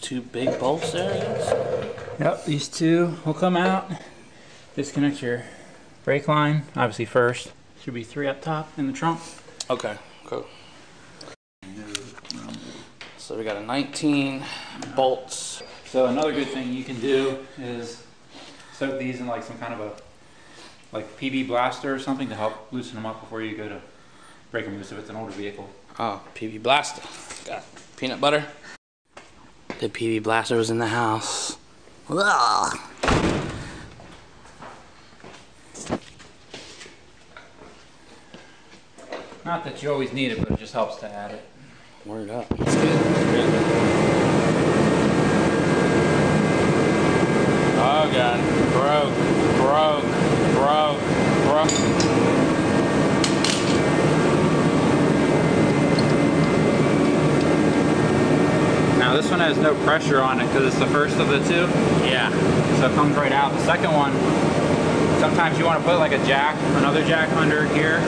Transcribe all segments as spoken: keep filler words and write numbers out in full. Two big bolts there. Yep, these two will come out. Disconnect your brake line, obviously first. Should be three up top in the trunk. Okay, cool. So we got a nineteen bolts. So another good thing you can do is soak these in like some kind of a like P B Blaster or something to help loosen them up before you go to break them loose if it's an older vehicle. Oh, P B Blaster. Got peanut butter. The P B Blaster was in the house. Ugh. Not that you always need it, but it just helps to add it. Word up. It's good. Oh God. Broke. Broke. Broke. Broke. Now this one has no pressure on it because it's the first of the two. Yeah. So it comes right out. The second one, sometimes you want to put like a jack, another jack under here,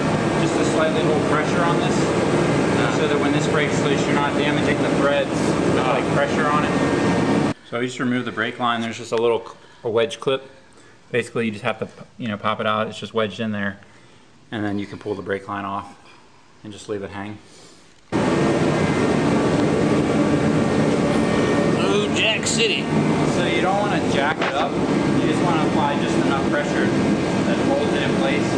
just to slightly hold pressure on this, uh, so that when this breaks loose, you're not damaging the threads with like pressure on it. So you just remove the brake line. There's just a little a wedge clip. Basically, you just have to, you know, pop it out. It's just wedged in there, and then you can pull the brake line off and just leave it hang. Blue Jack City. So you don't want to jack it up. You just want to apply just enough pressure that holds it in place.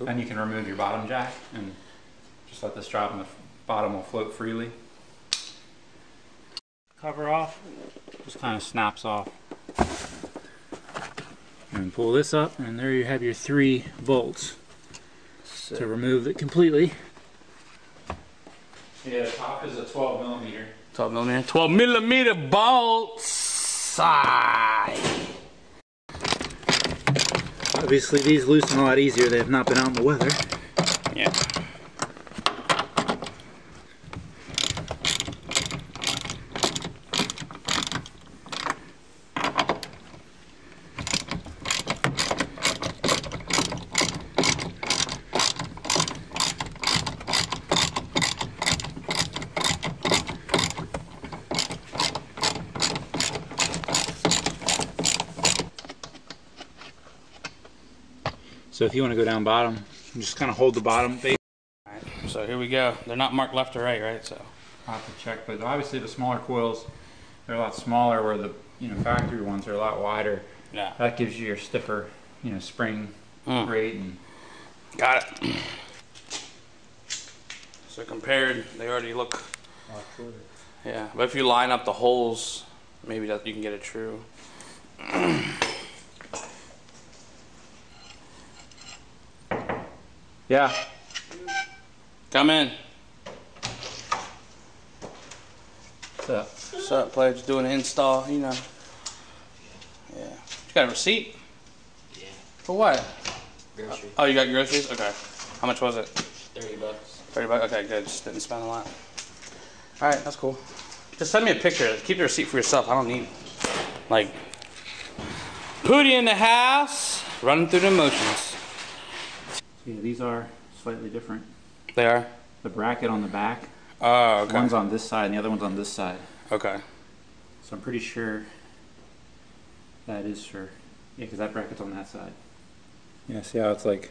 Then you can remove your bottom jack and just let this drop and the bottom will float freely. Cover off, just kind of snaps off. And pull this up, and there you have your three bolts. Sick. To remove it completely. Yeah, the top is a twelve millimeter. twelve millimeter? twelve millimeter bolts! Ah. Obviously these loosen a lot easier, they have not been out in the weather. Yeah. So if you want to go down bottom, just kind of hold the bottom. All right, so here we go. They're not marked left or right, right? So I'll have to check, but obviously the smaller coils, they're a lot smaller, where the, you know, factory ones are a lot wider. Yeah. That gives you your stiffer, you know, spring mm. rate. And got it. So compared, they already look a lot shorter. Yeah, but if you line up the holes, maybe that you can get it true. Yeah. Come in. What's up? What's up, player? Just doing an install, you know. Yeah. You got a receipt? Yeah. For what? Groceries. Oh, you got groceries? Okay. How much was it? thirty bucks. thirty bucks? Okay, good. Just didn't spend a lot. All right, that's cool. Just send me a picture. Keep the receipt for yourself. I don't need, like, Pootie in the house, running through the motions. Yeah, these are slightly different. They are? The bracket on the back. Oh, okay. One's on this side and the other one's on this side. Okay. So I'm pretty sure that is for... Yeah, because that bracket's on that side. Yeah, see how it's like...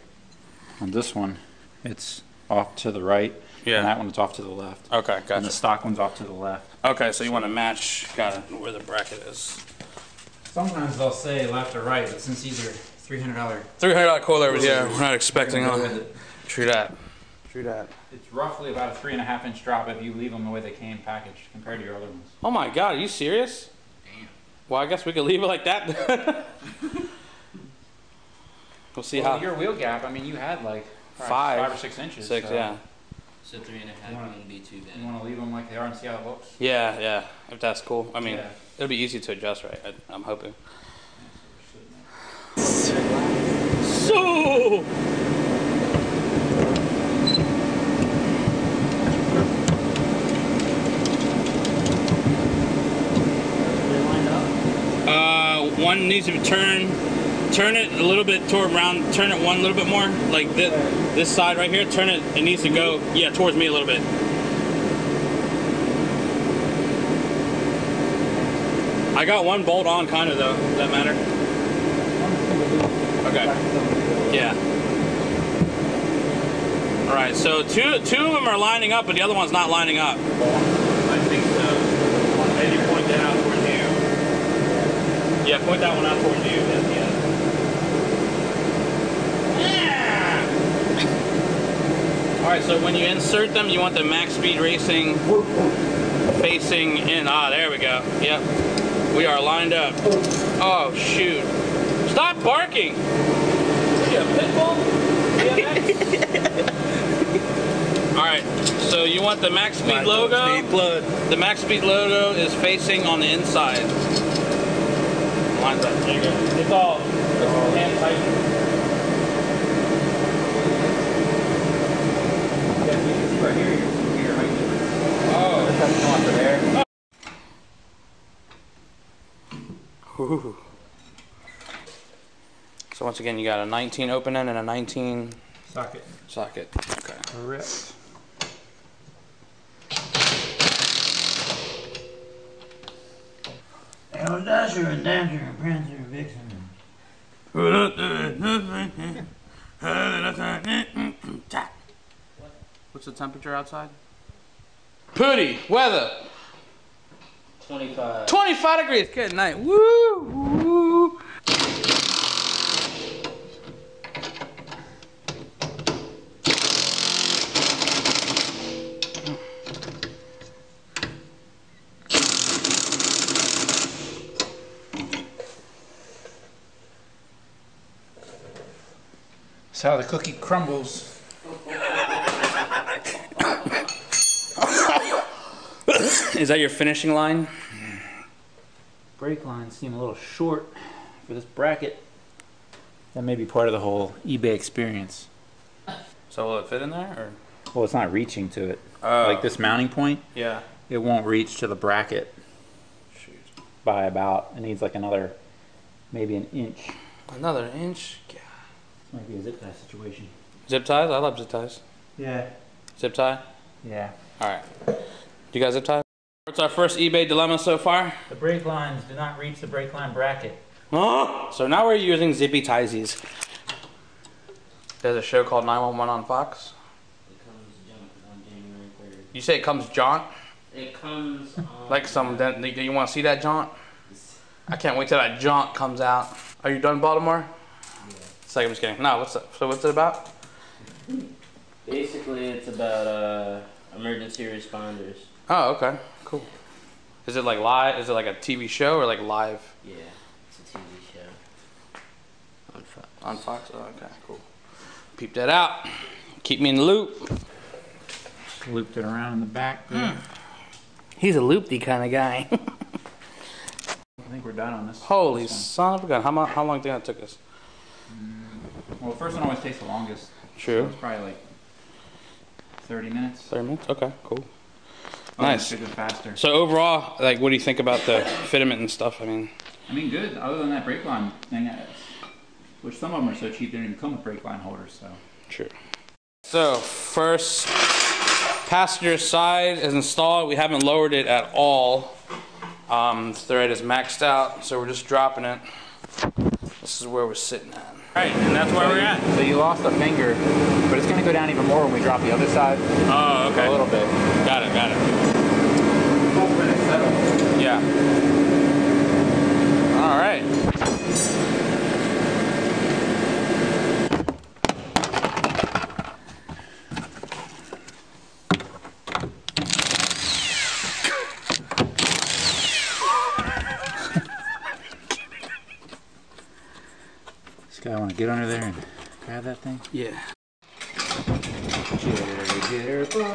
On this one, it's off to the right. Yeah. And that one's off to the left. Okay, gotcha. And the stock one's off to the left. Okay, so you want to match, got it, where the bracket is. Sometimes they'll say left or right, but since these are... three hundred dollar. three hundred dollar coilovers, yeah. We're not expecting on. True that. True that. It's roughly about a three and a half inch drop if you leave them the way they came packaged compared to your other ones. Oh my God, are you serious? Damn. Well, I guess we could leave it like that. We'll see well, how. Your wheel gap, I mean, you had like five, five or six inches. Six, so. Yeah. So three and a half wanna, wouldn't be too bad. You want to leave them like they are and see how it looks? Yeah, yeah. If that's cool. I mean, yeah. It'll be easy to adjust, right? I, I'm hoping. So... Uh, one needs to turn, turn it a little bit toward round, turn it one a little bit more, like this, this side right here, turn it, it needs to go, yeah, towards me a little bit. I got one bolt on kind of though, does that matter? Okay, yeah. Alright, so two, two of them are lining up, but the other one's not lining up. I think so, maybe point that out. Yeah, point that one out towards you at the end. Yeah! Alright, so when you insert them, you want the Max Speed Racing facing in. Ah, there we go. Yep. We are lined up. Oh, shoot. Stop barking! Are you a pit bull? Alright, so you want the Max Speed logo. Speed blood. The Max Speed logo is facing on the inside. Mine's up. There you go. It's all hand tightened. Right here, your height difference. Oh, this has to come off of there. Ooh. So once again, you got a nineteen opening and a nineteen socket. Socket. Okay. Correct. I'm a dasher, a dancer, a prancer, a vixen. What's the temperature outside? Pooty, weather. twenty-five. twenty-five degrees. Good night. Woo! Woo! That's how the cookie crumbles. Is that your finishing line? Brake lines seem a little short for this bracket. That may be part of the whole eBay experience. So will it fit in there? Or? Well, it's not reaching to it. Oh. Like this mounting point, yeah, it won't reach to the bracket. Shoot. By about, it needs like another, maybe an inch. Another inch? God. Might be a zip tie situation. Zip ties? I love zip ties. Yeah. Zip tie? Yeah. Alright. You guys zip tie? What's our first eBay dilemma so far? The brake lines do not reach the brake line bracket. Oh! So now we're using zippy tiesies. There's a show called nine one one on Fox. It comes on January third. You say it comes jaunt? It comes on... Like some... Do you want to see that jaunt? I can't wait till that jaunt comes out. Are you done, Baltimore? Like, I'm just kidding. No, what's up? So what's it about? Basically, it's about uh, emergency responders. Oh, okay, cool. Is it like live? Is it like a T V show or like live? Yeah, it's a T V show on Fox. On Fox. Oh, okay, cool. Peep that out. Keep me in the loop. Looped it around in the back. Mm. He's a loopy kind of guy. I think we're done on this. Holy this son of a gun! How, how long do you think that took us? Well, the first one always takes the longest. True. So it's probably like thirty minutes. Thirty minutes. Okay, cool. Oh, nice. It faster. So overall, like, what do you think about the fitment and stuff? I mean. I mean, good. Other than that brake line thing, which some of them are so cheap they don't even come with brake line holders. So. True. So first passenger side is installed. We haven't lowered it at all. Um, the thread is maxed out, so we're just dropping it. This is where we're sitting at. Right, and that's where so we're at. So you lost a finger, but it's going to go down even more when we drop the other side. Oh, okay. A little bit. Got it, got it. Yeah. All right. I want to get under there and grab that thing? Yeah. Jitter, jitter, bum.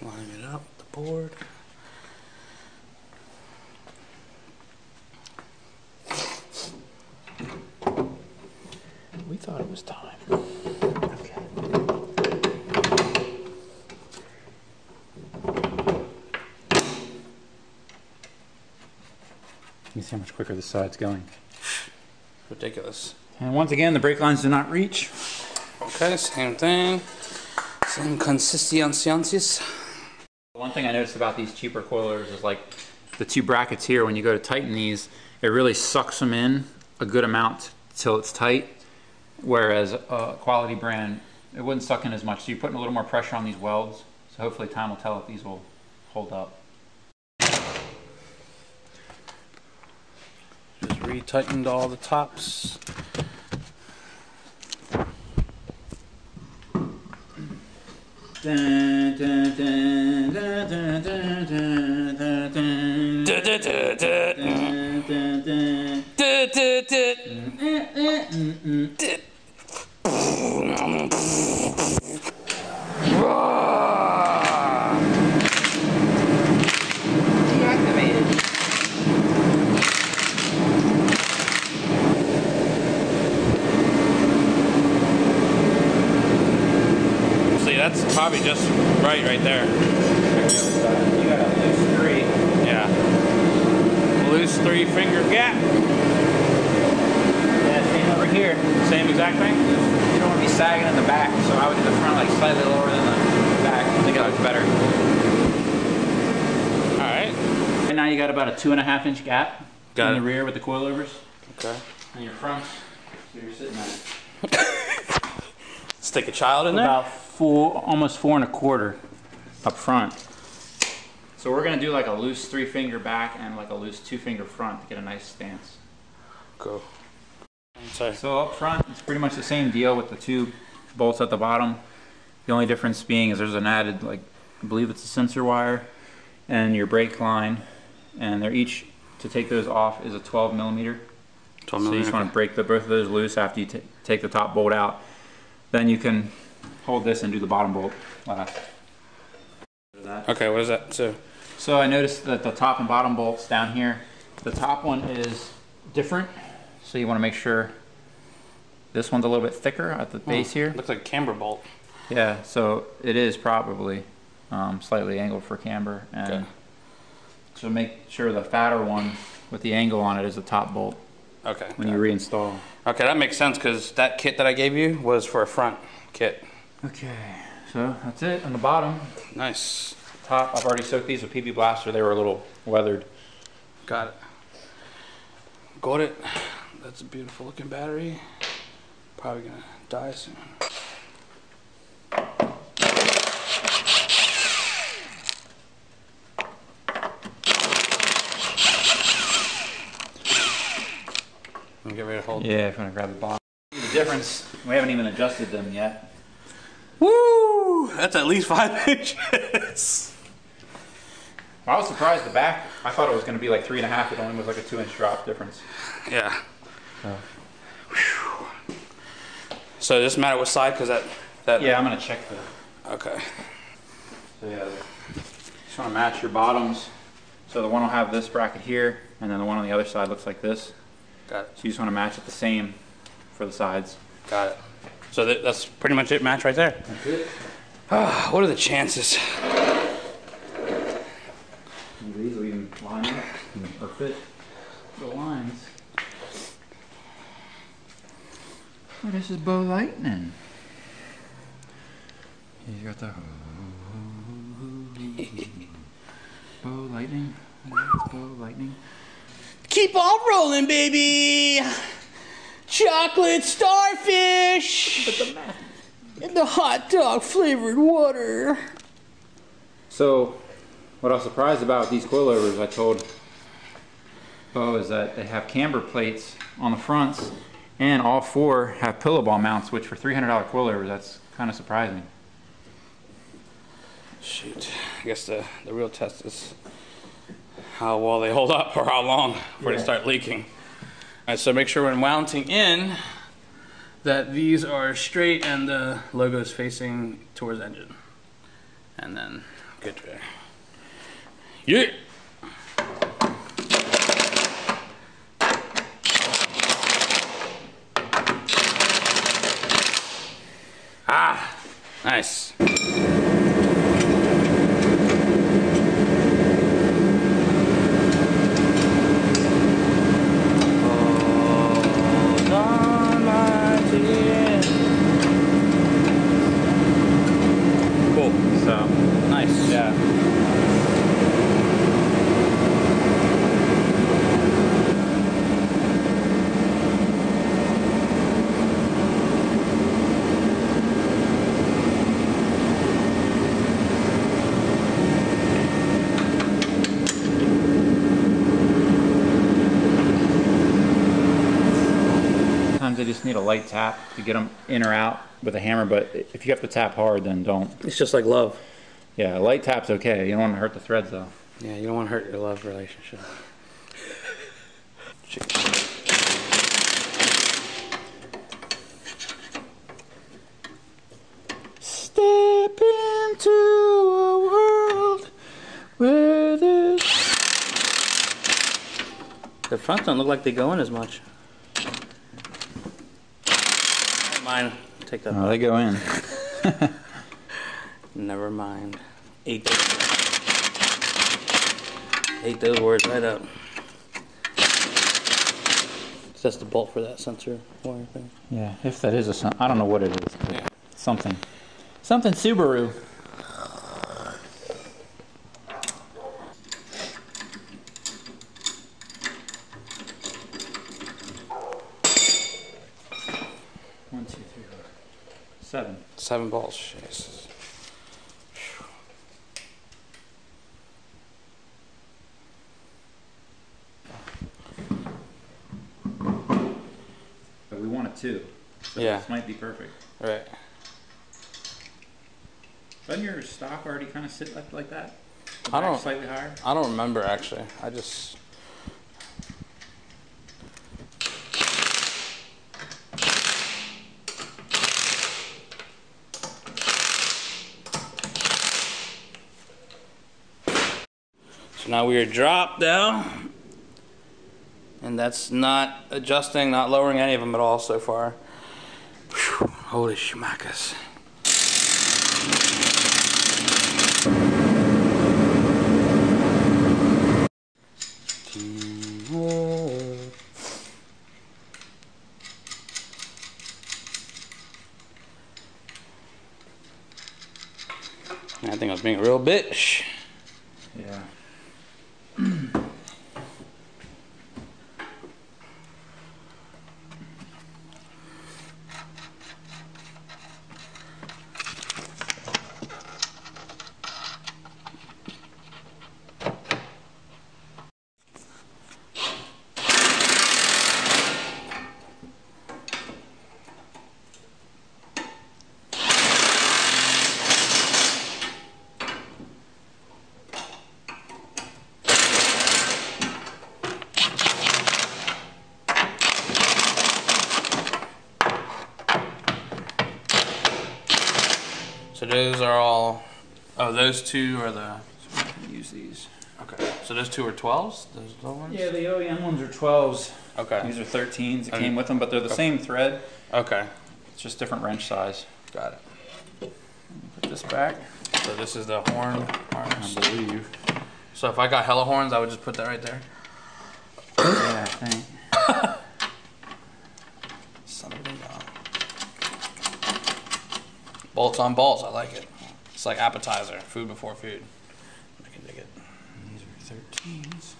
Line it up with the board. We thought it was time. You see how much quicker this side's going. Ridiculous. And once again, the brake lines do not reach. Okay, same thing. Same consistencies. One thing I noticed about these cheaper coilers is like the two brackets here, when you go to tighten these, it really sucks them in a good amount till it's tight. Whereas a quality brand, it wouldn't suck in as much. So you're putting a little more pressure on these welds. So hopefully time will tell if these will hold up. Tightened all the tops. Dun, dun, dun, dun, dun, dun, dun, dun. Da, da, da, da. Dun, dun, dun. Da, da, da. Mm-mm-mm-mm. Da. Probably just right, right there. You got a loose three. Yeah. Loose three finger gap. Yeah, same over here. Same exact thing? You don't want to be sagging in the back, so I would do the front like slightly lower than the back. I think it looks better. Alright. Right now you got about a two and a half inch gap got in it. The rear with the coilovers. Okay. And your front, so you're sitting at it. Stick a child in there? About Four, almost four and a quarter up front. So we're gonna do like a loose three finger back and like a loose two finger front to get a nice stance. Cool. So up front, it's pretty much the same deal with the two bolts at the bottom. The only difference being is there's an added, like, I believe it's a sensor wire and your brake line, and they're each, to take those off is a twelve millimeter. twelve millimeter. So you just wanna break the, both of those loose after you take the top bolt out. Then you can hold this and do the bottom bolt last. Okay, what is that? So, so I noticed that the top and bottom bolts down here, the top one is different. So you want to make sure this one's a little bit thicker at the base here. Looks like a camber bolt. Yeah, so it is probably um, slightly angled for camber. And okay. So make sure the fatter one with the angle on it is the top bolt. Okay. When you reinstall. Okay, that makes sense because that kit that I gave you was for a front kit. Okay, so that's it on the bottom. Nice. Top, I've already soaked these with P B Blaster. They were a little weathered. Got it. Got it. That's a beautiful looking battery. Probably gonna die soon. I'm gonna get ready to hold. Yeah, if you wanna grab the box. The difference, we haven't even adjusted them yet. Woo! That's at least five inches. Well, I was surprised the back. I thought it was going to be like three and a half. It only was like a two inch drop difference. Yeah. Oh. So it doesn't matter what side, because that, that. Yeah, I'm going to check the. Okay. So yeah, just want to match your bottoms. So the one will have this bracket here, and then the one on the other side looks like this. Got it. So you just want to match it the same for the sides. Got it. So that, that's pretty much it, match right there. That's it. Oh, what are the chances? These will even line up or fit the lines. Oh, this is Bo Lightning. He's got the Bo Lightning. It's Bo Lightning. Keep on rolling, baby. Chocolate starfish and the hot dog flavored water. So what I was surprised about with these coilovers, I told Bo, is that they have camber plates on the fronts, and all four have pillow ball mounts, which for three hundred dollar coilovers, that's kind of surprising. Shoot, I guess the, the real test is how well they hold up or how long before yeah. they start leaking. All right, so make sure when mounting in, that these are straight and the logo is facing towards engine. And then good there. Yeah. Ah, nice. Sometimes they just need a light tap to get them in or out with a hammer, but if you have to tap hard, then don't. It's just like love. Yeah, a light tap's okay. You don't want to hurt the threads, though. Yeah, you don't want to hurt your love relationship. Step into a world where there's... The fronts don't look like they go in as much. Mine. Take that. Oh, they go in. Never mind. Ate those, Ate those words right up. So that's the bolt for that sensor wire thing. Yeah, if that is a, I don't know what it is. But yeah. Something. Something Subaru. Seven. Seven bolts. Jesus. But we want a two. So yeah. This might be perfect. Right. Doesn't your stock already kind of sit up like that? I don't. Slightly higher. I don't remember actually. I just. Now we are dropped down, and that's not adjusting, not lowering any of them at all so far. Whew, holy schmackers. I think I was being a real bitch. Yeah. So those are all, oh, those two are the, so we can use these. Okay, so those two are twelves? Those little ones? Yeah, the O E M ones are twelves. Okay. These are thirteens. It okay. came with them, but they're the okay. same thread. Okay. It's just different wrench size. Got it. Put this back. So this is the horn harness. I believe. So if I got hella horns, I would just put that right there? Yeah, I think. Bolts on bolts, I like it. It's like appetizer, food before food. I can dig it. These are thirteens.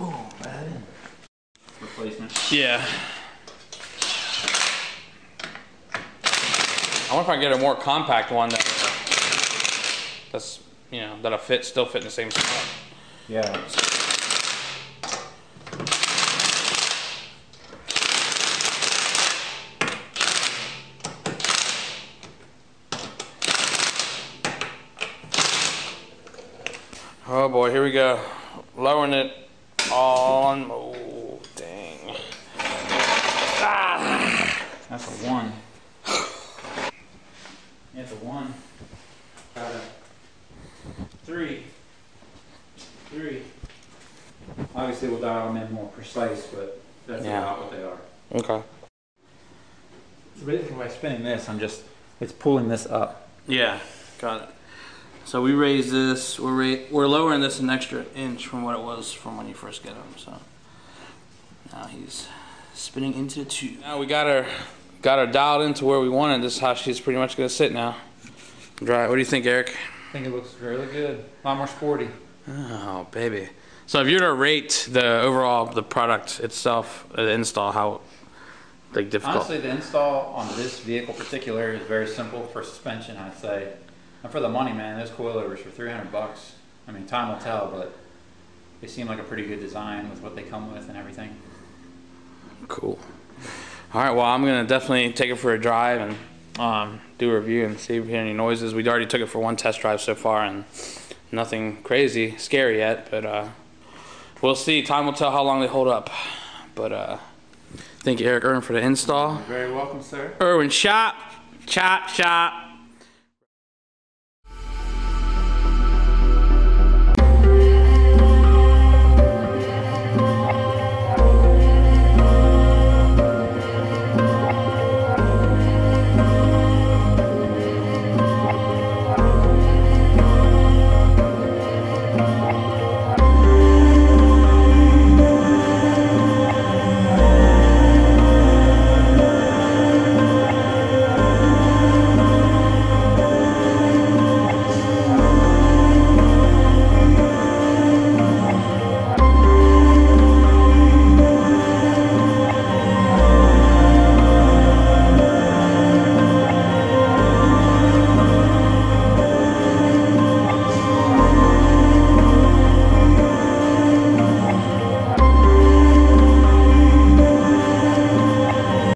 Oh, bad in. Replacement. Yeah. I wonder if I can get a more compact one that, that's, you know, that'll fit, still fit in the same spot. Yeah. Oh boy, here we go. Lowering it on. Oh, dang. Ah. That's a one. It's a one. Got a three. Three. Obviously, we'll dial them in more precise, but that's yeah. not what they are. Okay. Basically, by spinning this, I'm just, it's pulling this up. Yeah, got it. So we raise this, we're, ra we're lowering this an extra inch from what it was from when you first get him, so. Now he's spinning into the tube. Now we got her, got her dialed into where we wanted. This is how she's pretty much gonna sit now. Dry, what do you think, Eric? I think it looks really good, a lot more sporty. Oh, baby. So if you were to rate the overall, the product itself, the install, how like difficult? Honestly, the install on this vehicle particular is very simple for suspension, I'd say. And for the money, man, those coilovers for three hundred bucks. I mean, time will tell, but they seem like a pretty good design with what they come with and everything. Cool. All right, well, I'm going to definitely take it for a drive and um, do a review and see if we hear any noises. We already took it for one test drive so far, and nothing crazy, scary yet, but uh, we'll see. Time will tell how long they hold up. But uh, thank you, Eric Irwin, for the install. You're very welcome, sir. Irwin Shop, Chop Shop.